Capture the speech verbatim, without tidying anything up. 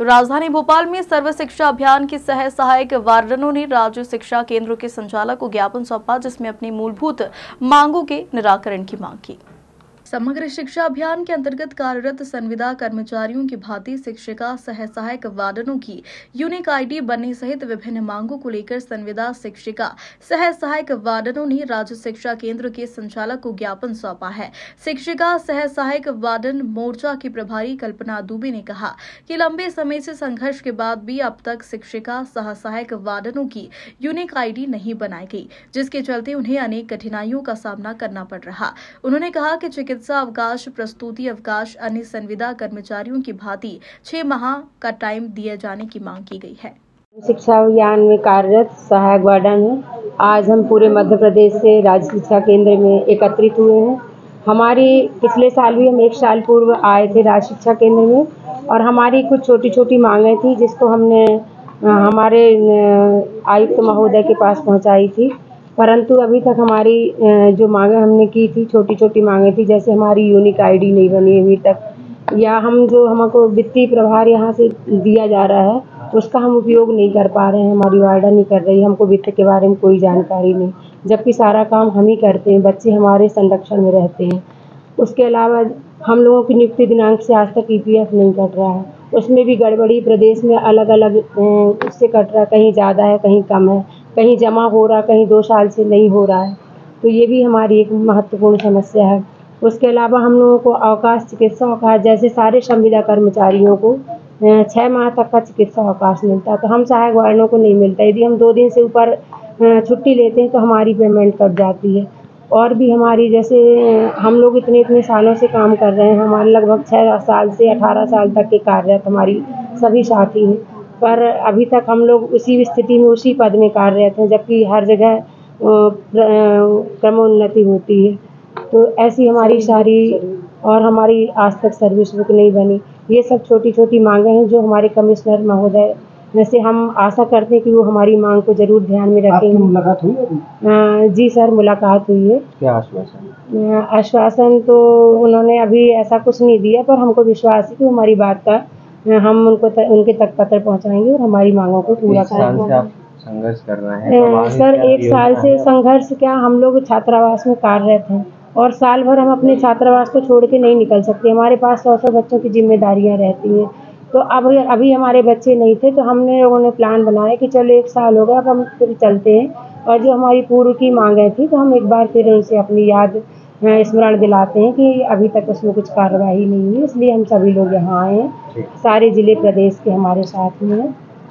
राजधानी भोपाल में सर्व शिक्षा अभियान के सह सहायक वार्डनों ने राज्य शिक्षा केंद्र के संचालक को ज्ञापन सौंपा, जिसमें अपनी मूलभूत मांगों के निराकरण की मांग की। समग्र शिक्षा अभियान के अंतर्गत कार्यरत संविदा कर्मचारियों की भांति शिक्षिका सह सहायक वार्डनों की यूनिक आईडी बनने सहित विभिन्न मांगों को लेकर संविदा शिक्षिका सह सहायक वार्डनों ने राज्य शिक्षा केंद्र के संचालक को ज्ञापन सौंपा है। शिक्षिका सह सहायक वार्डन मोर्चा की प्रभारी कल्पना दुबे ने कहा कि लंबे समय से संघर्ष के बाद भी अब तक शिक्षिका सह सहायक वार्डनों की यूनिक आईडी नहीं बनाई गई, जिसके चलते उन्हें अनेक कठिनाइयों का सामना करना पड़ रहा। उन्होंने कहा कि चिकित्सा चिकित्सा अवकाश, प्रस्तुति अवकाश, अन्य संविदा कर्मचारियों की भांति छह माह का टाइम दिए जाने की मांग की गई है। शिक्षा अभियान में कार्यरत सहायक वार्डन हूँ। आज हम पूरे मध्य प्रदेश से राज्य शिक्षा केंद्र में एकत्रित हुए हैं। हमारी पिछले साल भी हम एक साल पूर्व आए थे राज्य शिक्षा केंद्र में, और हमारी कुछ छोटी छोटी मांगें थी जिसको हमने हमारे आयुक्त महोदय के पास पहुँचाई थी, परंतु अभी तक हमारी जो मांगे हमने की थी छोटी छोटी मांगे थी, जैसे हमारी यूनिक आईडी नहीं बनी अभी तक, या हम जो हमको वित्तीय प्रभार यहाँ से दिया जा रहा है उसका हम उपयोग नहीं कर पा रहे हैं, हमारी वार्डन नहीं कर रही, हमको वित्त के बारे में कोई जानकारी नहीं, जबकि सारा काम हम ही करते हैं, बच्चे हमारे संरक्षण में रहते हैं। उसके अलावा हम लोगों की नियुक्ति दिनांक से आज तक ई पी एफ नहीं कट रहा है, उसमें भी गड़बड़ी प्रदेश में अलग अलग उससे कट रहा है, कहीं ज़्यादा है कहीं कम है, कहीं जमा हो रहा कहीं दो साल से नहीं हो रहा है, तो ये भी हमारी एक महत्वपूर्ण समस्या है। उसके अलावा हम लोगों को अवकाश, चिकित्सा अवकाश, जैसे सारे संविदा कर्मचारियों को छः माह तक का चिकित्सा अवकाश मिलता है, तो हम सहायक वार्डनों को नहीं मिलता। यदि हम दो दिन से ऊपर छुट्टी लेते हैं तो हमारी पेमेंट कट जाती है। और भी हमारी, जैसे हम लोग इतने इतने सालों से काम कर रहे हैं, हमारे लगभग छः साल से अठारह साल तक के कार्यरत हमारी सभी साथी हैं, पर अभी तक हम लोग उसी स्थिति में उसी पद में कार्यरत हैं, जबकि हर जगह क्रमोन्नति होती है। तो ऐसी हमारी सारी, और हमारी आज तक सर्विस बुक नहीं बनी, ये सब छोटी छोटी मांगें हैं जो हमारे कमिश्नर महोदय वैसे हम आशा करते हैं कि वो हमारी मांग को जरूर ध्यान में रखेंगे। आपकी मुलाकात हुई है? जी सर, मुलाकात हुई है। क्या आश्वासन? आश्वासन तो उन्होंने अभी ऐसा कुछ नहीं दिया, पर हमको विश्वास है कि हमारी बात का हम उनको तर, उनके तक पत्र पहुंचाएंगे और हमारी मांगों को पूरा करेंगे। संघर्ष कर रहे हैं सर, एक साल से संघर्ष, क्या हम लोग छात्रावास में कार्यरत हैं और साल भर हम अपने छात्रावास को छोड़ के नहीं निकल सकते, हमारे पास सौ सौ बच्चों की जिम्मेदारियां रहती हैं। तो अब अभी हमारे बच्चे नहीं थे तो हमने लोगों ने प्लान बनाया कि चलो एक साल हो गया, अब हम फिर चलते हैं, और जो हमारी पूर्व की मांगें थी तो हम एक बार फिर उनसे अपनी याद स्मरण दिलाते हैं कि अभी तक उसमें कुछ कार्रवाई नहीं है, इसलिए हम सभी लोग यहाँ आए हैं, सारे ज़िले प्रदेश के हमारे साथ में हैं।